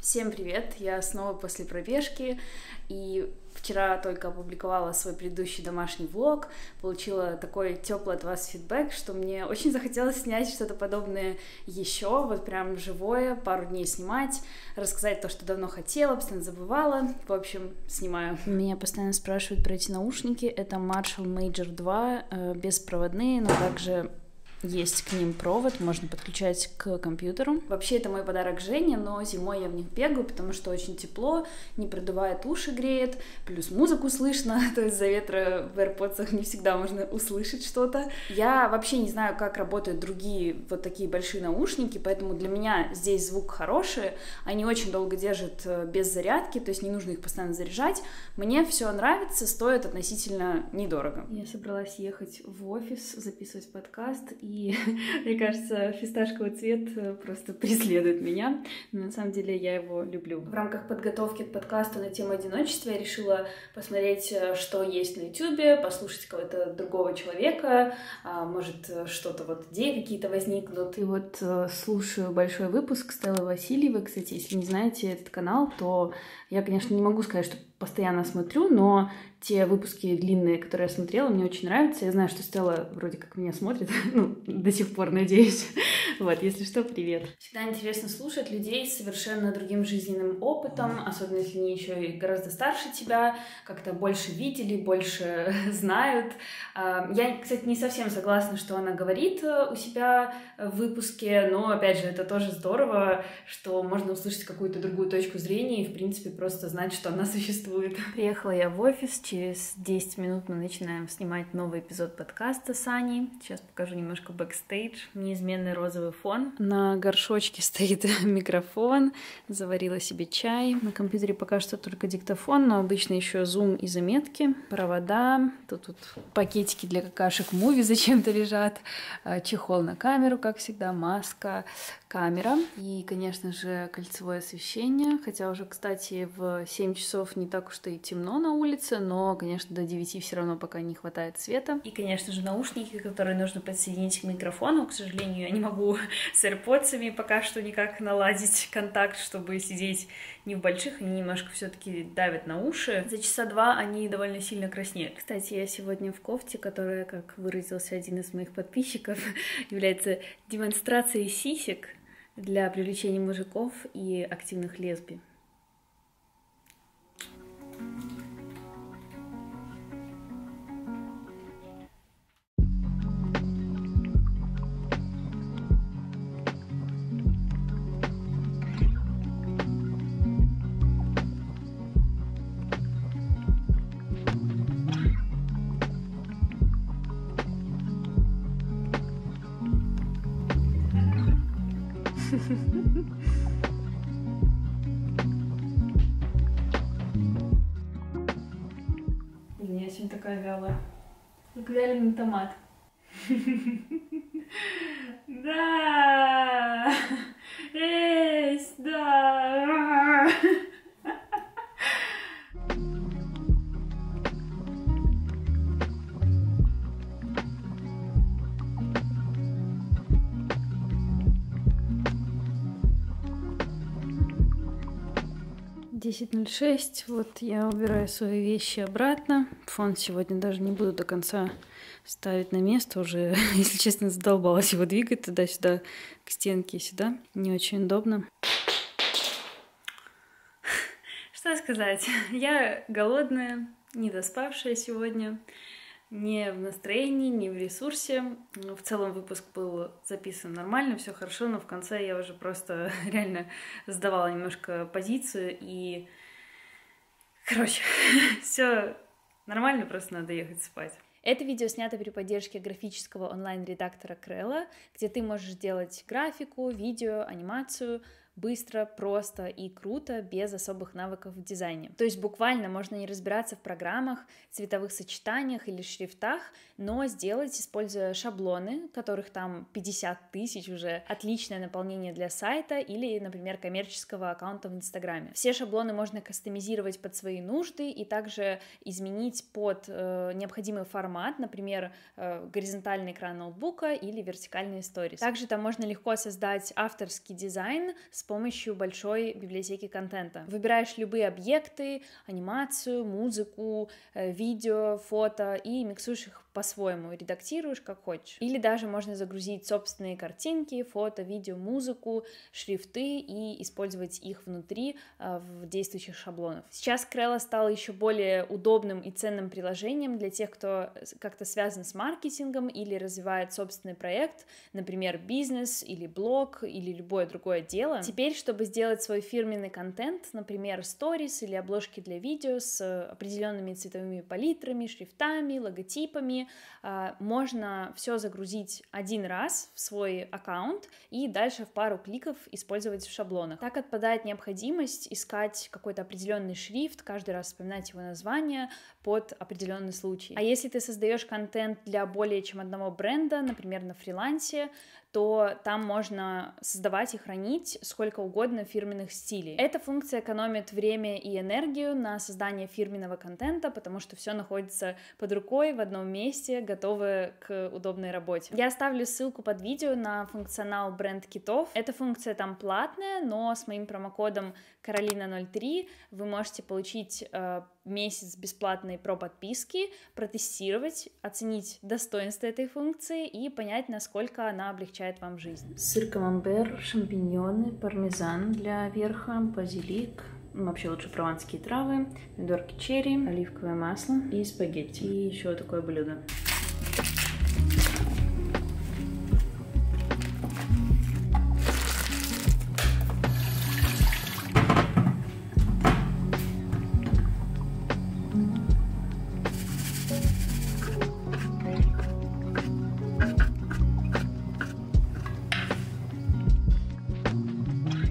Всем привет! Я снова после пробежки, и вчера только опубликовала свой предыдущий домашний влог, получила такой теплый от вас фидбэк, что мне очень захотелось снять что-то подобное еще, вот прям живое, пару дней снимать, рассказать то, что давно хотела, постоянно забывала, в общем, снимаю. Меня постоянно спрашивают про эти наушники, это Marshall Major 2, беспроводные, но также... Есть к ним провод, можно подключать к компьютеру. Вообще, это мой подарок Жене, но зимой я в них бегаю, потому что очень тепло, не продувает, уши греет, плюс музыку слышно, то есть из-за ветра в AirPods не всегда можно услышать что-то. Я вообще не знаю, как работают другие вот такие большие наушники, поэтому для меня здесь звук хороший, они очень долго держат без зарядки, то есть не нужно их постоянно заряжать. Мне все нравится, стоит относительно недорого. Я собралась ехать в офис, записывать подкаст, и, мне кажется, фисташковый цвет просто преследует меня, но на самом деле я его люблю. В рамках подготовки к подкасту на тему одиночества я решила посмотреть, что есть на ютюбе, послушать кого-то другого человека, может, что-то вот идеи какие-то возникнут. И вот слушаю большой выпуск Стеллы Васильевой, кстати, если не знаете этот канал, то я, конечно, не могу сказать, что постоянно смотрю, но те выпуски длинные, которые я смотрела, мне очень нравятся. Я знаю, что Стелла вроде как меня смотрит, ну, до сих пор, надеюсь. Вот, если что, привет. Всегда интересно слушать людей с совершенно другим жизненным опытом, особенно если они еще и гораздо старше тебя, как-то больше видели, больше знают. Я, кстати, не совсем согласна, что она говорит у себя в выпуске, но, опять же, это тоже здорово, что можно услышать какую-то другую точку зрения и, в принципе, просто знать, что она существует. Приехала я в офис, через 10 минут мы начинаем снимать новый эпизод подкаста с Аней. Сейчас покажу немножко бэкстейдж, неизменный розовый фон. На горшочке стоит микрофон, заварила себе чай. На компьютере пока что только диктофон, но обычно еще зум и заметки, провода. Тут пакетики для какашек Муви зачем-то лежат, чехол на камеру, как всегда, маска, камера. И, конечно же, кольцевое освещение, хотя уже, кстати, в 7 часов не так уж и темно на улице, но, конечно, до 9 все равно пока не хватает света. И, конечно же, наушники, которые нужно подсоединить к микрофону. К сожалению, я не могу с AirPods'ами пока что никак наладить контакт, чтобы сидеть не в больших, они немножко все-таки давят на уши. За часа два они довольно сильно краснеют. Кстати, я сегодня в кофте, которая, как выразился один из моих подписчиков, является демонстрацией сисек для привлечения мужиков и активных лесбий. Вяленый томат. Да! Есть! Да! Десять ноль шесть. Вот я убираю свои вещи обратно. Фон сегодня даже не буду до конца ставить на место. Уже, если честно, задолбалась его двигать туда-сюда, к стенке и сюда. Не очень удобно. Что сказать? Я голодная, недоспавшая сегодня. Не в настроении, не в ресурсе. В целом выпуск был записан нормально, все хорошо, но в конце я уже просто реально сдавала немножко позицию и... Короче, все нормально, просто надо ехать спать. Это видео снято при поддержке графического онлайн-редактора Crello, где ты можешь делать графику, видео, анимацию... быстро, просто и круто, без особых навыков в дизайне. То есть буквально можно не разбираться в программах, цветовых сочетаниях или шрифтах, но сделать, используя шаблоны, которых там 50 тысяч уже, отличное наполнение для сайта или, например, коммерческого аккаунта в Инстаграме. Все шаблоны можно кастомизировать под свои нужды и также изменить под необходимый формат, например, горизонтальный экран ноутбука или вертикальные сторис. Также там можно легко создать авторский дизайн с помощью большой библиотеки контента. Выбираешь любые объекты, анимацию, музыку, видео, фото и миксуешь их по-своему, редактируешь как хочешь. Или даже можно загрузить собственные картинки, фото, видео, музыку, шрифты и использовать их внутри в действующих шаблонах. Сейчас Crello стало еще более удобным и ценным приложением для тех, кто как-то связан с маркетингом или развивает собственный проект, например, бизнес или блог или любое другое дело. Теперь, чтобы сделать свой фирменный контент, например, сторис или обложки для видео с определенными цветовыми палитрами, шрифтами, логотипами, можно все загрузить один раз в свой аккаунт и дальше в пару кликов использовать в шаблонах. Так отпадает необходимость искать какой-то определенный шрифт, каждый раз вспоминать его название под определенный случай. А если ты создаешь контент для более чем одного бренда, например, на фрилансе, то там можно создавать и хранить сколько угодно фирменных стилей. Эта функция экономит время и энергию на создание фирменного контента, потому что все находится под рукой в одном месте, готовое к удобной работе. Я оставлю ссылку под видео на функционал бренд китов. Эта функция там платная, но с моим промокодом KAROLINA03 вы можете получить месяц бесплатной про-подписки, протестировать, оценить достоинство этой функции и понять, насколько она облегчает вам жизнь. Сыр камамбер, шампиньоны, пармезан для верха, базилик, вообще лучше прованские травы, помидорки черри, оливковое масло и спагетти. И еще такое блюдо.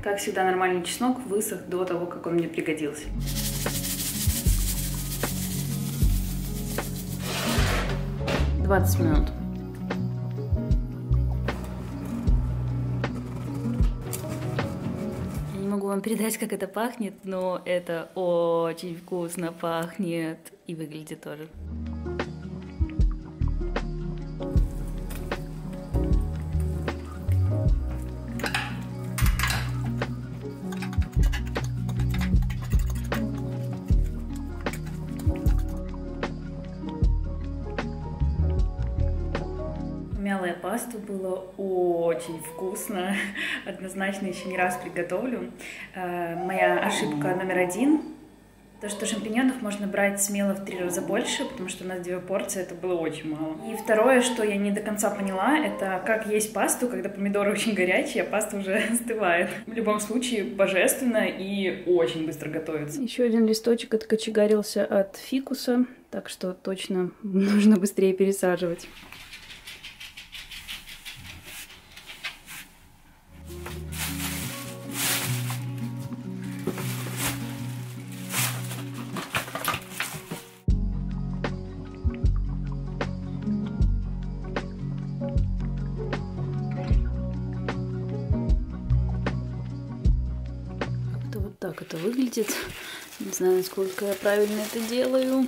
Как всегда, нормальный чеснок высох до того, как он мне пригодился. — 20 минут. Я не могу вам передать, как это пахнет, но это очень вкусно пахнет и выглядит тоже. Мялая паста была очень вкусно, однозначно еще не раз приготовлю. Моя ошибка №1, то, что шампиньонов можно брать смело в 3 раза больше, потому что у нас 2 порции, это было очень мало. И второе, что я не до конца поняла, это как есть пасту, когда помидоры очень горячие, а паста уже остывает. В любом случае, божественно и очень быстро готовится. Еще один листочек откочегарился от фикуса, так что точно нужно быстрее пересаживать. Так это выглядит. Не знаю, насколько я правильно это делаю.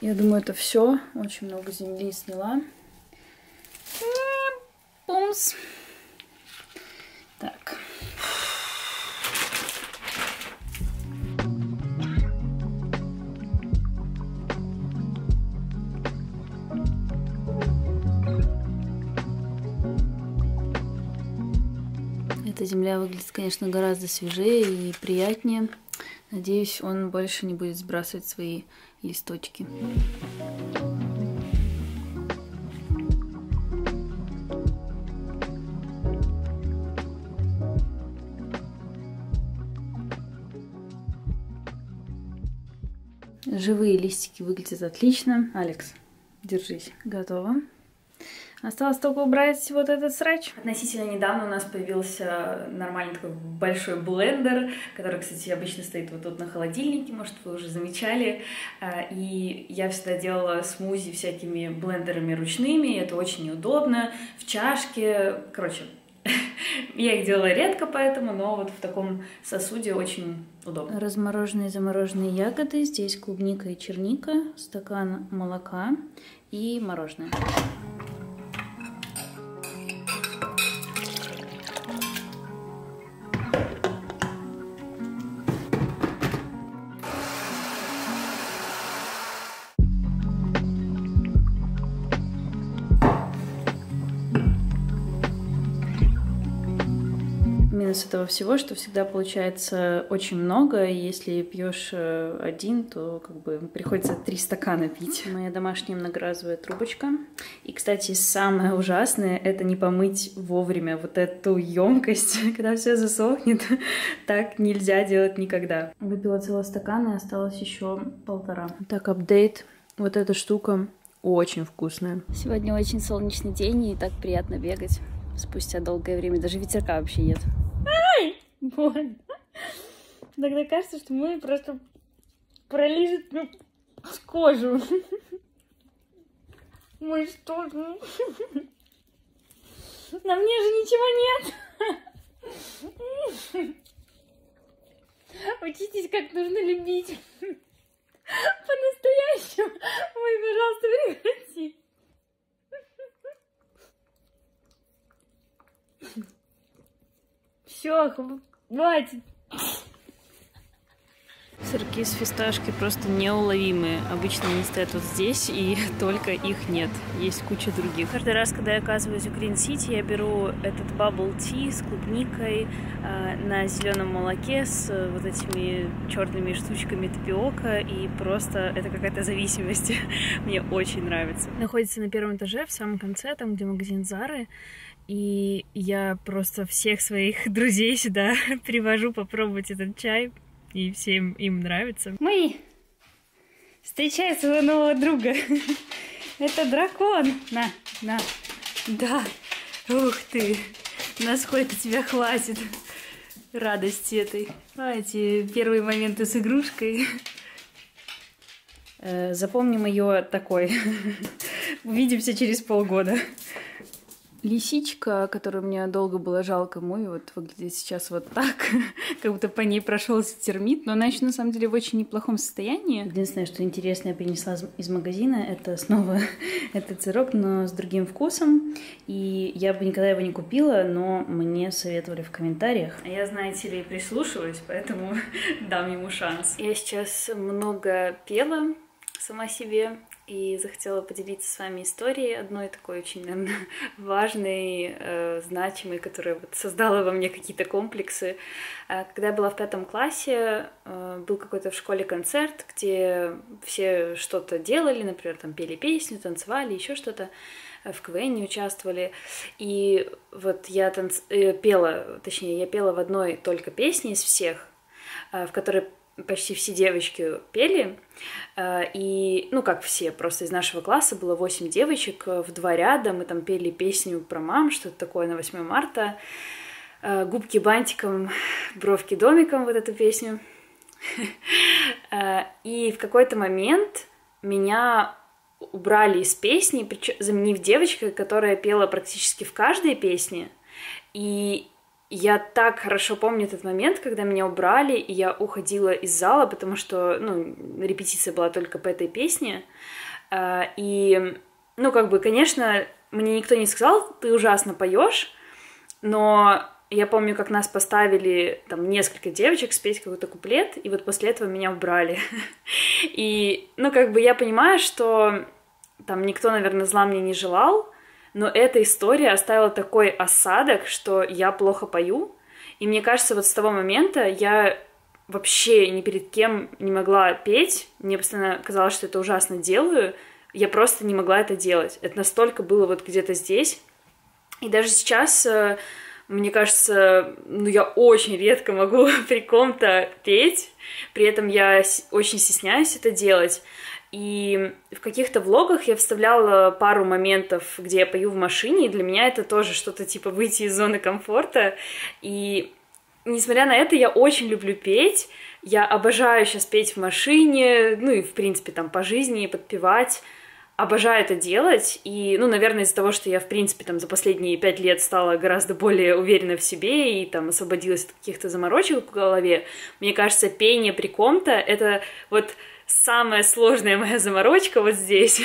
Я думаю, это все. Очень много земли сняла. Пумс. Так. Эта земля выглядит, конечно, гораздо свежее и приятнее. Надеюсь, он больше не будет сбрасывать свои листочки. Живые листики выглядят отлично. Алекс, держись. Готово. Осталось только убрать вот этот срач. Относительно недавно у нас появился нормальный такой большой блендер, который, кстати, обычно стоит вот тут на холодильнике, может, вы уже замечали. И я всегда делала смузи всякими блендерами ручными, это очень неудобно, в чашке, короче, я их делала редко поэтому, но вот в таком сосуде очень удобно. Размороженные и замороженные ягоды, здесь клубника и черника, стакан молока и мороженое. минус этого всего, что всегда получается очень много, и если пьешь один, то как бы приходится 3 стакана пить. Моя домашняя многоразовая трубочка. И, кстати, самое ужасное — это не помыть вовремя вот эту емкость, когда все засохнет. Так нельзя делать никогда. Выпила целый стакан, и осталось еще 1,5. Так, апдейт. Вот эта штука очень вкусная. Сегодня очень солнечный день, и так приятно бегать. Спустя долгое время. Даже ветерка вообще нет. Ай! Больно. Тогда кажется, что мы просто пролижет кожу. Мы что? На мне же ничего нет. Учитесь, как нужно любить. По-настоящему. Ой, пожалуйста, прекрати. Все, хватит. Сырки с фисташки просто неуловимые. Обычно они стоят вот здесь, и только их нет. Есть куча других. Каждый раз, когда я оказываюсь в Green City, я беру этот bubble tea с клубникой на зеленом молоке с вот этими черными штучками тапиока, и просто это какая-то зависимость. Мне очень нравится. Находится на 1-м этаже, в самом конце, там, где магазин Зары. И я просто всех своих друзей сюда привожу попробовать этот чай. И всем им нравится. Мы встречаем своего нового друга. Это дракон. На, на. Да. Ух ты. Насколько тебя хватит радости этой. А эти первые моменты с игрушкой. Запомним ее такой. Увидимся через полгода. Лисичка, которую мне долго было жалко, Муви, вот выглядит сейчас вот так, как будто по ней прошелся термит, но она еще на самом деле в очень неплохом состоянии. Единственное, что интересное я принесла из магазина, это снова этот сырок, но с другим вкусом, и я бы никогда его не купила, но мне советовали в комментариях. Я, знаете ли, прислушиваюсь, поэтому дам ему шанс. Я сейчас много пела сама себе. И захотела поделиться с вами историей одной такой очень, наверное, важной, значимой, которая вот создала во мне какие-то комплексы. Когда я была в 5 классе, был какой-то в школе концерт, где все что-то делали, например, там пели песню, танцевали, еще что-то, в КВН участвовали. И вот я пела в одной только песне из всех, в которой почти все девочки пели, и, ну, как все, просто из нашего класса было 8 девочек в 2 ряда, мы там пели песню про мам, что-то такое, на 8 марта, губки бантиком, бровки домиком, вот эту песню. И в какой-то момент меня убрали из песни, заменив девочкой, которая пела практически в каждой песне, и я так хорошо помню этот момент, когда меня убрали, и я уходила из зала, потому что, ну, репетиция была только по этой песне. И, ну, как бы, конечно, мне никто не сказал, ты ужасно поешь, но я помню, как нас поставили, там, несколько девочек спеть какой-то куплет, и вот после этого меня убрали. И, ну, как бы, я понимаю, что там никто, наверное, зла мне не желал, но эта история оставила такой осадок, что я плохо пою. И мне кажется, вот с того момента я вообще ни перед кем не могла петь. Мне постоянно казалось, что это ужасно делаю. Я просто не могла это делать. Это настолько было вот где-то здесь. И даже сейчас, мне кажется, ну, я очень редко могу при ком-то петь. При этом я очень стесняюсь это делать. И в каких-то влогах я вставляла пару моментов, где я пою в машине, и для меня это тоже что-то типа выйти из зоны комфорта. И несмотря на это, я очень люблю петь, я обожаю сейчас петь в машине, ну и в принципе там по жизни подпевать, обожаю это делать. И, ну, наверное, из-за того, что я в принципе там за последние 5 лет стала гораздо более уверена в себе и там освободилась от каких-то заморочек в голове, мне кажется, пение при ком-то — это вот самая сложная моя заморочка вот здесь.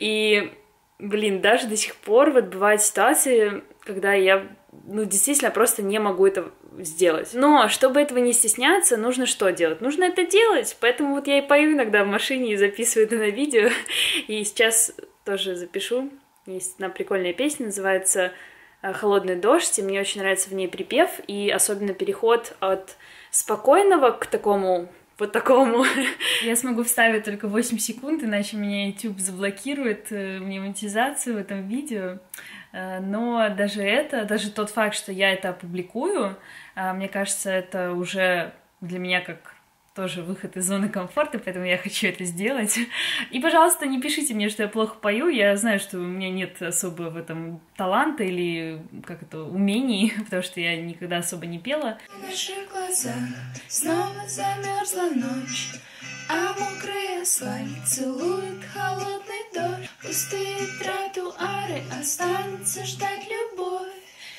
И, блин, даже до сих пор вот бывают ситуации, когда я, ну, действительно просто не могу это сделать. Но чтобы этого не стесняться, нужно что делать? Нужно это делать, поэтому вот я и пою иногда в машине и записываю это на видео. И сейчас тоже запишу. Есть одна прикольная песня, называется «Холодный дождь», и мне очень нравится в ней припев, и особенно переход от спокойного к такому... вот такому. Я смогу вставить только 8 секунд, иначе меня YouTube заблокирует мне монетизацию в этом видео. Но даже тот факт, что я это опубликую, мне кажется, это уже для меня как тоже выход из зоны комфорта, поэтому я хочу это сделать. И, пожалуйста, не пишите мне, что я плохо пою. Я знаю, что у меня нет особо в этом таланта или, как это, умений, потому что я никогда особо не пела. В наших глазах снова замерзла ночь, а мокрые слайд целует холодный дождь. Пустые тротуары, останется ждать любовь.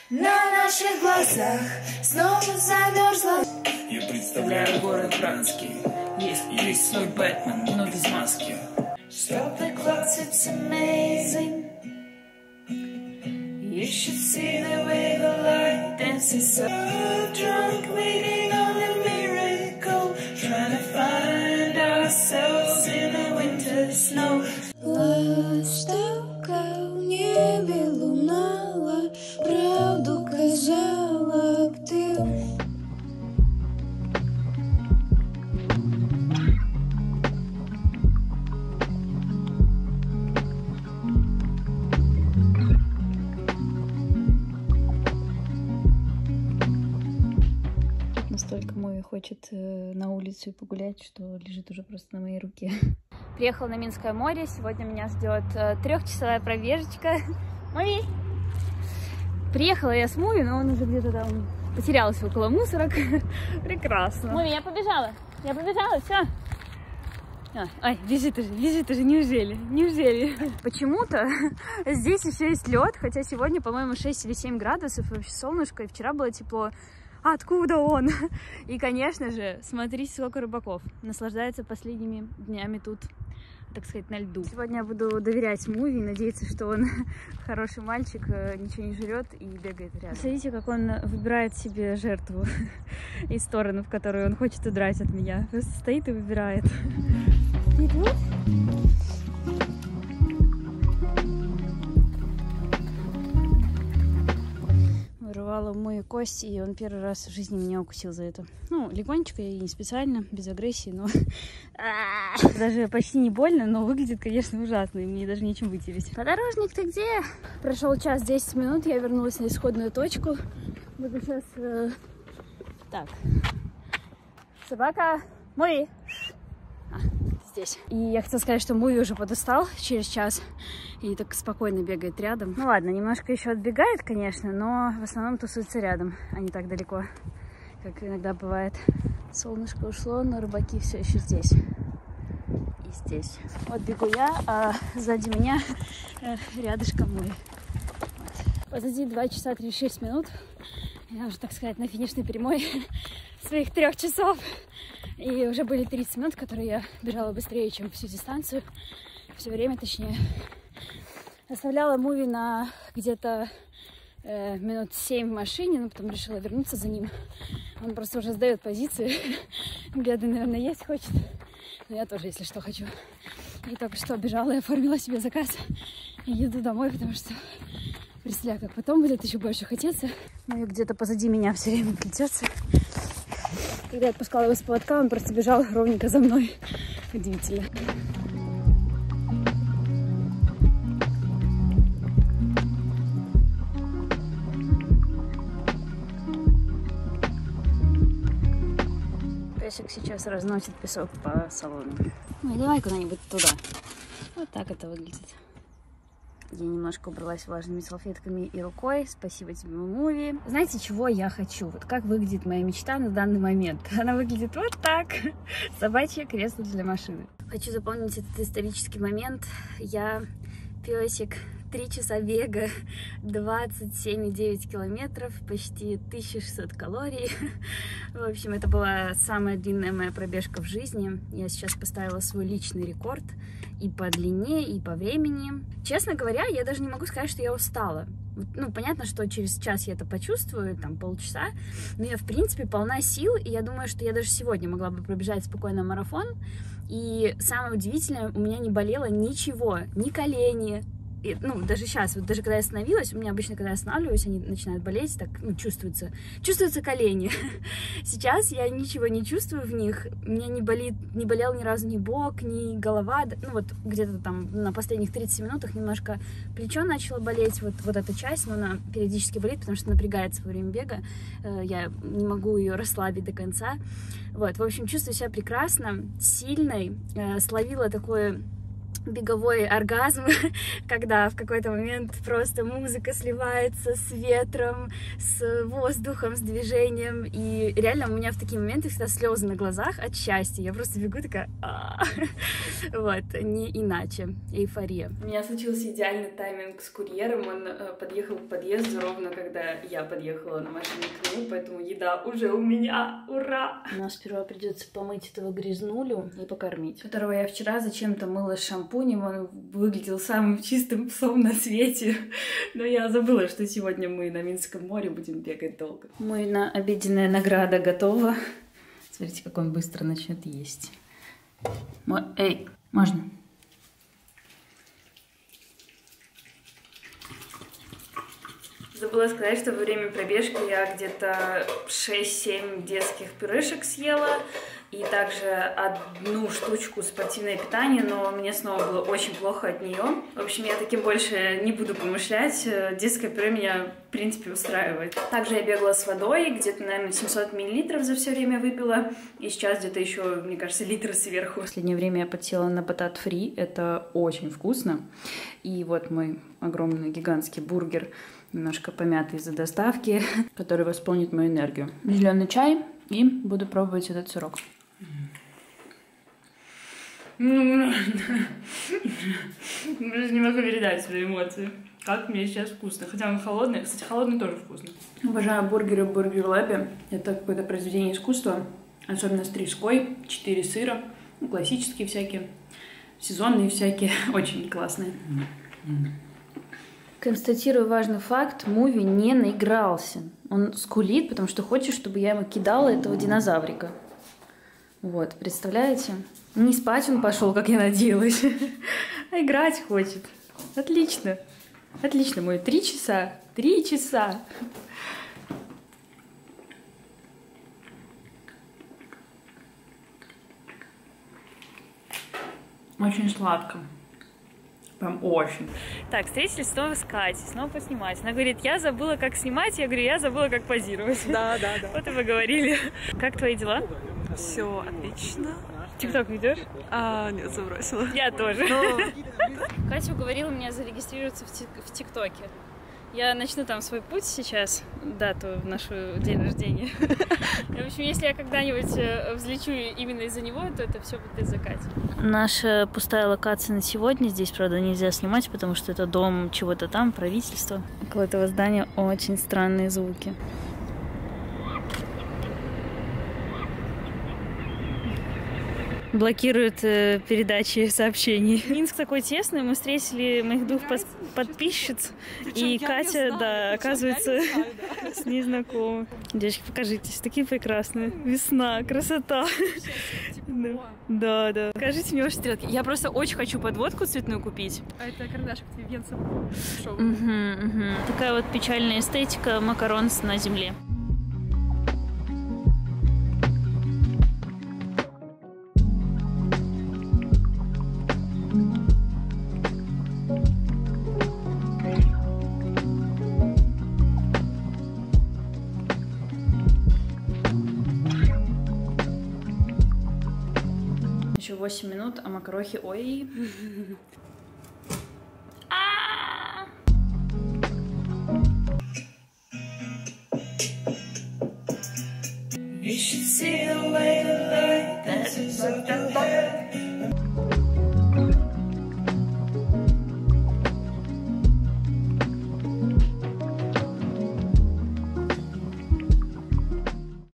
На наших глазах снова замерзла. Я представляю город Бранский. Есть свой Бэтмен, но без маски. Хочет на улицу и погулять, что лежит уже просто на моей руке. Приехала на Минское море. Сегодня меня ждет 3-часовая пробежечка. Муви! Приехала я с Муви, но он уже где-то там потерялся около мусорок. Прекрасно. Муви, я побежала! Я побежала, все! Ай, бежит уже, неужели? Неужели? Почему-то здесь еще есть лед, хотя сегодня, по-моему, 6 или 7 градусов, вообще солнышко, и вчера было тепло. Откуда он? И, конечно же, смотрите, сколько рыбаков наслаждается последними днями тут, так сказать, на льду. Сегодня я буду доверять Муви, надеяться, что он хороший мальчик, ничего не жрет и бегает рядом. Смотрите, как он выбирает себе жертву и сторону, в которую он хочет удрать от меня. Просто стоит и выбирает. Рвала мою кость, и он первый раз в жизни меня укусил за это. Ну, легонечко и не специально, без агрессии, но... даже почти не больно, но выглядит, конечно, ужасно, и мне даже нечем вытереть. Подорожник, ты где? Прошел час 10 минут, я вернулась на исходную точку. Буду сейчас... Так. Собака. Муви! Здесь. И я хотела сказать, что Муви уже подустал через час и так спокойно бегает рядом. Ну ладно, немножко еще отбегает, конечно, но в основном тусуется рядом, а не так далеко, как иногда бывает. Солнышко ушло, но рыбаки все еще здесь. И здесь. Вот бегу я, а сзади меня рядышком Муви. Вот. Позади 2 часа 36 минут. Я уже, так сказать, на финишной прямой своих 3 часов. И уже были 30 минут, которые я бежала быстрее, чем всю дистанцию. Все время, точнее. Оставляла Муви на где-то минут 7 в машине, но потом решила вернуться за ним. Он просто уже сдает позиции. Бедный, наверное, есть хочет. Но я тоже, если что, хочу. И только что бежала и оформила себе заказ. И еду домой, потому что... представляю, как потом будет еще больше хотеться. Муви где-то позади меня все время плетется. Когда я отпускала его с поводка, он просто бежал ровненько за мной. Удивительно. Песик сейчас разносит песок по салону. Ну, давай куда-нибудь туда. Вот так это выглядит. Я немножко убралась влажными салфетками и рукой. Спасибо тебе, Муви. Знаете, чего я хочу? Вот как выглядит моя мечта на данный момент? Она выглядит вот так. Собачье кресло для машины. Хочу запомнить этот исторический момент. Я песик. 3 часа бега, 27,9 километров, почти 1600 калорий. В общем, это была самая длинная моя пробежка в жизни. Я сейчас поставила свой личный рекорд и по длине, и по времени. Честно говоря, я даже не могу сказать, что я устала. Ну, понятно, что через час я это почувствую, там, полчаса, но я, в принципе, полна сил, и я думаю, что я даже сегодня могла бы пробежать спокойно марафон. И самое удивительное, у меня не болело ничего, ни колени, И, ну, даже сейчас, вот даже когда я остановилась, у меня обычно, когда я останавливаюсь, они начинают болеть, так, ну, чувствуются колени. Сейчас я ничего не чувствую в них, мне не болит, не болел ни разу ни бок, ни голова, ну, вот где-то там на последних 30 минутах немножко плечо начало болеть, вот эта часть, но она периодически болит, потому что напрягается во время бега, я не могу ее расслабить до конца, вот, в общем, чувствую себя прекрасно, сильной, словила такое... беговой оргазм, когда в какой-то момент просто музыка сливается с ветром, с воздухом, с движением, и реально у меня в такие моменты всегда слезы на глазах от счастья, я просто бегу такая, вот, не иначе, эйфория. У меня случился идеальный тайминг с курьером, он подъехал к подъезду ровно, когда я подъехала на машине к нему, поэтому еда уже у меня, ура! Нам сперва придется помыть этого грязнулю и покормить, которого я вчера зачем-то мыла шампунем. Он выглядел самым чистым псом на свете. Но я забыла, что сегодня мы на Минском море будем бегать долго. Моя обеденная награда готова. Смотрите, как он быстро начнет есть. Эй, можно? Забыла сказать, что во время пробежки я где-то 6-7 детских пюрешек съела. И также одну штучку спортивное питание, но мне снова было очень плохо от нее. В общем, я таким больше не буду помышлять. Детское пюре меня, в принципе, устраивает. Также я бегала с водой, где-то, наверное, 700 мл за все время выпила. И сейчас где-то еще, мне кажется, литр сверху. В последнее время я подсела на батат фри. Это очень вкусно. И вот мой огромный гигантский бургер, немножко помятый из-за доставки, который восполнит мою энергию. Зеленый чай и буду пробовать этот сырок. Даже не могу передать свои эмоции. Как мне сейчас вкусно. Хотя он холодный. Кстати, холодный тоже вкусно. Обожаю бургеры в Burger Lab. Это какое-то произведение искусства. Особенно с треской. 4 сыра. Ну, классические всякие. Сезонные всякие. Очень классные. Констатирую важный факт. Муви не наигрался. Он скулит, потому что хочет, чтобы я ему кидала этого динозаврика. Вот, представляете? Не спать он пошел, как я надеялась, а играть хочет. Отлично. Отлично, мой. 3 часа. 3 часа. Очень сладко. Прям очень. Так, встретились снова с Катей, снова поснимать. Она говорит, я забыла, как снимать. Я говорю, я забыла, как позировать. Да. Вот и поговорили. Как твои дела? Все отлично. ТикТок ведешь? Нет, забросила. Я тоже. Но... Катя уговорила меня зарегистрироваться в ТикТоке. Я начну там свой путь сейчас, дату в нашу день рождения. В общем, если я когда-нибудь взлечу именно из-за него, то это все будет из-за Кати. Наша пустая локация на сегодня. Здесь, правда, нельзя снимать, потому что это дом чего-то там, правительство. Около этого здания очень странные звуки. Блокируют передачи сообщений. Минск такой тесный, мы встретили моих двух подписчиц, и Катя, оказывается, с ней знакома. Девочки, покажитесь, такие прекрасные. Весна, красота. Да. Покажите мне ваши стрелки. Я просто очень хочу подводку цветную купить. А это карандашик тебе венцем. Такая вот печальная эстетика макаронс на земле. Еще 8 минут, а макарохи, ой.